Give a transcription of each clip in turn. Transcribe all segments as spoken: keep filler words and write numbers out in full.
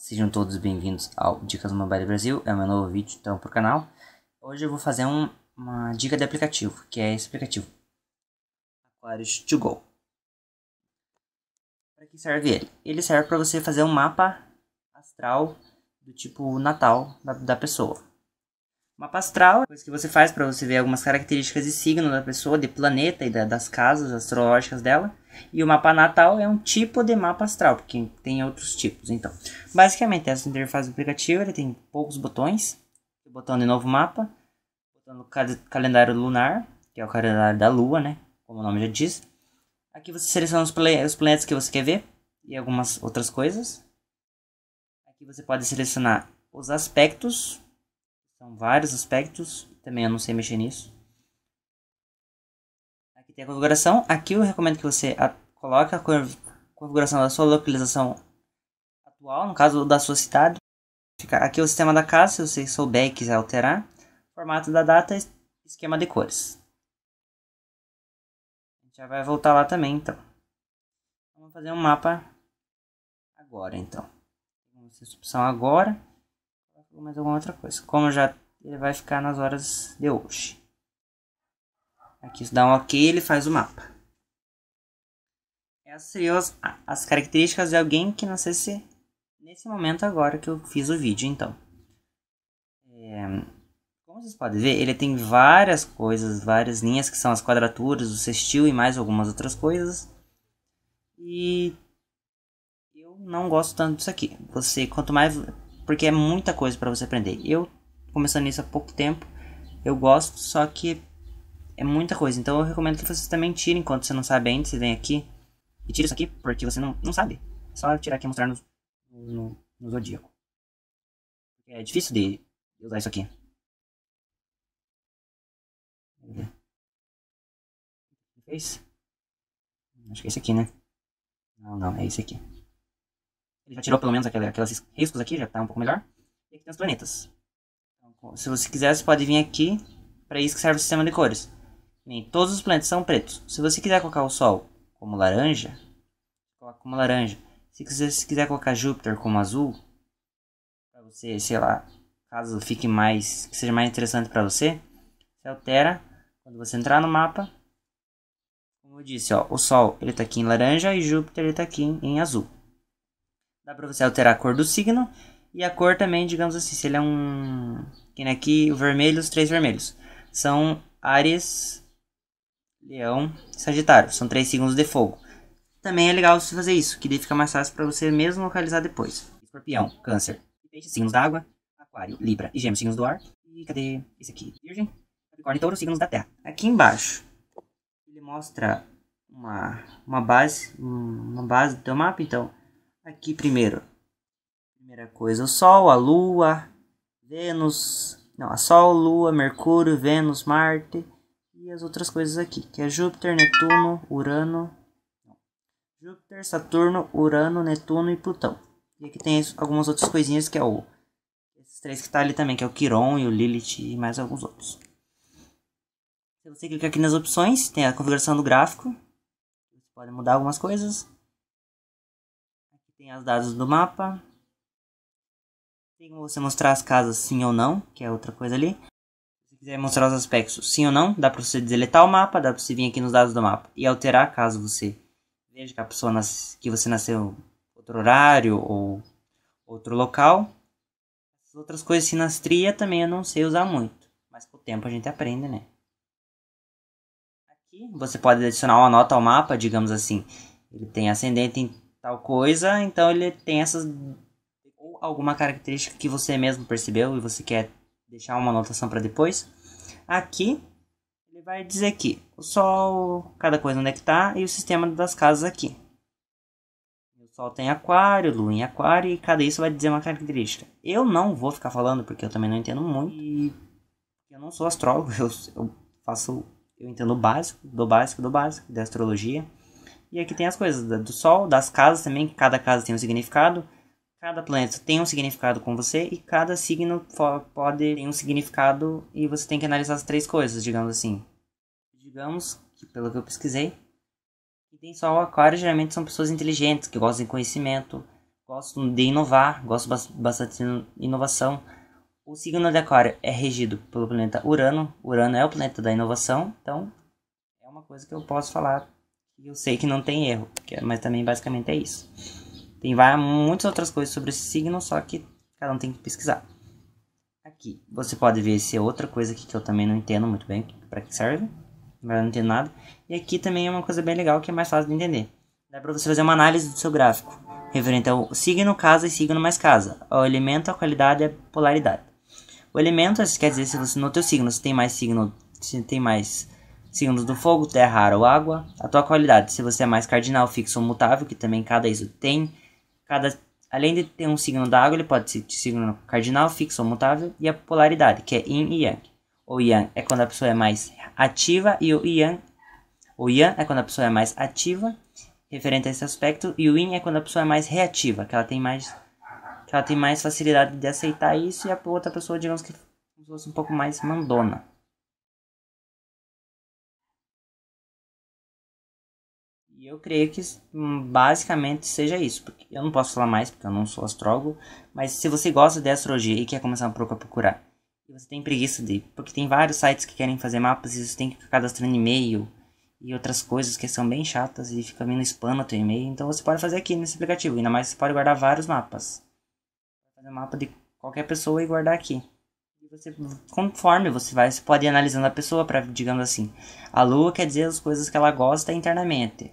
Sejam todos bem-vindos ao Dicas Mobile Brasil, é o meu novo vídeo então para o canal. Hoje eu vou fazer um, uma dica de aplicativo, que é esse aplicativo, Aquarius to Go. Para que serve ele? Ele serve para você fazer um mapa astral do tipo natal da, da pessoa. Mapa astral é coisa que você faz para você ver algumas características de signo da pessoa, de planeta e da, das casas astrológicas dela. E o mapa natal é um tipo de mapa astral, porque tem outros tipos. Então, basicamente, essa interface do aplicativo ele tem poucos botões. O botão de novo mapa, o botão do cal calendário lunar, que é o calendário da lua, né? Como o nome já diz. Aqui você seleciona os, plane os planetas que você quer ver e algumas outras coisas. Aqui você pode selecionar os aspectos. São vários aspectos, também eu não sei mexer nisso. Aqui tem a configuração, aqui eu recomendo que você a, coloque a configuração da sua localização atual, no caso da sua cidade. Aqui é o sistema da casa, se você souber e quiser alterar. Formato da data e esquema de cores. A gente já vai voltar lá também, então. Vamos fazer um mapa agora, então. Vamos fazer essa opção agora. Mais alguma outra coisa, como já ele vai ficar nas horas de hoje. Aqui se dá um ok, ele faz o mapa. Essas seriam as, as características de alguém que nascesse nesse momento agora que eu fiz o vídeo. Então, é, como vocês podem ver, ele tem várias coisas, várias linhas que são as quadraturas, o sextil e mais algumas outras coisas. E eu não gosto tanto disso aqui. Você, quanto mais... Porque é muita coisa para você aprender. Eu, começando nisso há pouco tempo, eu gosto, só que é muita coisa. Então eu recomendo que vocês também tirem, enquanto você não sabe ainda, você vem aqui e tira isso aqui, porque você não, não sabe. É só tirar aqui e mostrar no, no, no zodíaco. É difícil de usar isso aqui. É esse? Acho que é esse aqui, né? Não, não, é esse aqui. Ele já tirou pelo menos aquela, aqueles riscos aqui, já está um pouco melhor. E aqui tem os planetas. Então, se você quiser, você pode vir aqui. Para isso que serve o sistema de cores. Bem, todos os planetas são pretos. Se você quiser colocar o Sol como laranja, coloca como laranja. Se você se quiser colocar Júpiter como azul, para você, sei lá, caso fique mais, que seja mais interessante para você, você altera quando você entrar no mapa. Como eu disse, ó, o Sol ele está aqui em laranja e Júpiter ele está aqui em, em azul. Dá pra você alterar a cor do signo e a cor também, digamos assim, se ele é um... Aqui o vermelho, os três vermelhos. São Áries, Leão e Sagitário. São três signos de fogo. Também é legal você fazer isso, que daí fica mais fácil pra você mesmo localizar depois. Escorpião, Câncer, Peixe, signos da água, Aquário, Libra e Gêmeos, signos do ar. E cadê esse aqui? Virgem, Capricórnio e Touro, signos da terra. Aqui embaixo, ele mostra uma, uma base, uma base do teu mapa, então... Aqui primeiro, primeira coisa, o Sol, a Lua, Vênus, não, a Sol, Lua, Mercúrio, Vênus, Marte e as outras coisas aqui, que é Júpiter, Netuno, Urano, não. Júpiter, Saturno, Urano, Netuno e Plutão. E aqui tem isso, algumas outras coisinhas que é o, esses três que tá ali também, que é o Quiron e o Lilith e mais alguns outros. Se você clicar aqui nas opções, tem a configuração do gráfico, você pode mudar algumas coisas. Tem as dados do mapa. Tem como você mostrar as casas sim ou não, que é outra coisa ali. Se quiser mostrar os aspectos sim ou não, dá para você deletar o mapa, dá para você vir aqui nos dados do mapa e alterar caso você veja que a pessoa nas... que você nasceu outro horário ou outro local. As outras coisas, sinastria também eu não sei usar muito, mas com o tempo a gente aprende, né? Aqui você pode adicionar uma nota ao mapa, digamos assim. Ele tem ascendente em tal coisa, então ele tem essas ou alguma característica que você mesmo percebeu e você quer deixar uma anotação para depois. Aqui ele vai dizer aqui o Sol, cada coisa onde é que tá e o sistema das casas aqui. O Sol tem Aquário, Lua em Aquário e cada isso vai dizer uma característica. Eu não vou ficar falando porque eu também não entendo muito e eu não sou astrólogo, eu, eu faço, eu entendo o básico, do básico, do básico da astrologia. E aqui tem as coisas do Sol, das casas também, que cada casa tem um significado. Cada planeta tem um significado com você e cada signo pode ter um significado e você tem que analisar as três coisas, digamos assim. Digamos, que pelo que eu pesquisei, que tem Sol, Aquário, geralmente são pessoas inteligentes, que gostam de conhecimento, Gosto de inovar, gosto bastante de inovação. O signo de Aquário é regido pelo planeta Urano. Urano é o planeta da inovação, então é uma coisa que eu posso falar. Eu sei que não tem erro, mas também basicamente é isso. Tem várias, muitas outras coisas sobre esse signo, só que cada um tem que pesquisar. Aqui, você pode ver se é outra coisa aqui que eu também não entendo muito bem para que serve. Mas eu não entendo nada. E aqui também é uma coisa bem legal que é mais fácil de entender. Dá para você fazer uma análise do seu gráfico, referente ao signo, casa e signo mais casa, ao elemento, a qualidade e a polaridade. O elemento, isso quer dizer se você, no teu signo, se tem mais signo, se tem mais signos do fogo, terra, ar ou água. A tua qualidade, se você é mais cardinal, fixo ou mutável, que também cada isso tem. Cada, além de ter um signo da água, ele pode ser de signo cardinal, fixo ou mutável. E a polaridade, que é yin e yang. O yang é quando a pessoa é mais ativa e o yang, o yang é quando a pessoa é mais ativa, referente a esse aspecto, e o yin é quando a pessoa é mais reativa, que ela tem mais, que ela tem mais facilidade de aceitar isso, e a outra pessoa, digamos que fosse um pouco mais mandona. E eu creio que basicamente seja isso, porque eu não posso falar mais, porque eu não sou astrólogo, mas se você gosta de astrologia e quer começar a procurar, e você tem preguiça de, porque tem vários sites que querem fazer mapas, e você tem que ficar cadastrando e-mail, e outras coisas que são bem chatas e fica vindo spam no teu e-mail. Então você pode fazer aqui nesse aplicativo. Ainda mais você pode guardar vários mapas. Fazer um mapa de qualquer pessoa e guardar aqui. E você, conforme você vai, você pode ir analisando a pessoa para, digamos assim, a lua quer dizer as coisas que ela gosta internamente.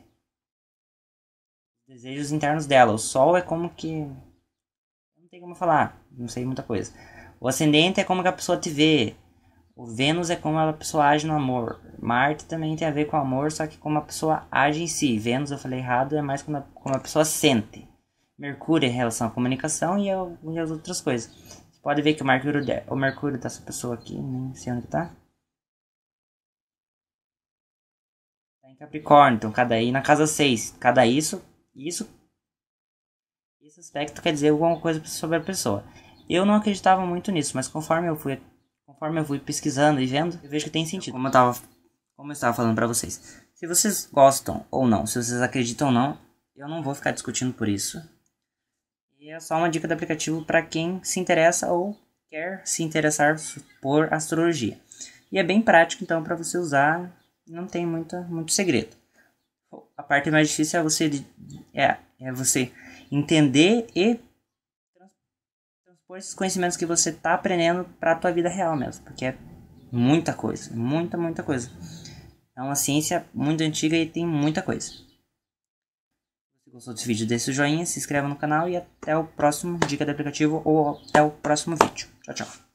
Os desejos internos dela. O sol é como que... Não tem como falar. Não sei muita coisa. O ascendente é como que a pessoa te vê. O Vênus é como a pessoa age no amor. Marte também tem a ver com amor, só que como a pessoa age em si. Vênus, eu falei errado, é mais como a, como a pessoa sente. Mercúrio em relação à comunicação e, ao, e as outras coisas. Você pode ver que o Mercúrio, o Mercúrio dessa pessoa aqui, nem sei onde tá. Tá em Capricórnio, então cada I na casa seis. Cada isso, isso, esse aspecto quer dizer alguma coisa sobre a pessoa. Eu não acreditava muito nisso, mas conforme eu fui... Conforme eu fui pesquisando e vendo, eu vejo que tem sentido. Como eu tava, como eu estava falando para vocês. Se vocês gostam ou não, se vocês acreditam ou não, eu não vou ficar discutindo por isso. E é só uma dica do aplicativo para quem se interessa ou quer se interessar por astrologia. E é bem prático, então, para você usar. Não tem muita, muito segredo. A parte mais difícil é você, é, é você entender e... esses conhecimentos que você tá aprendendo para a tua vida real mesmo, porque é muita coisa, muita, muita coisa. É uma ciência muito antiga e tem muita coisa. Se gostou desse vídeo, deixa o joinha, se inscreva no canal e até o próximo Dica do Aplicativo ou até o próximo vídeo. Tchau, tchau.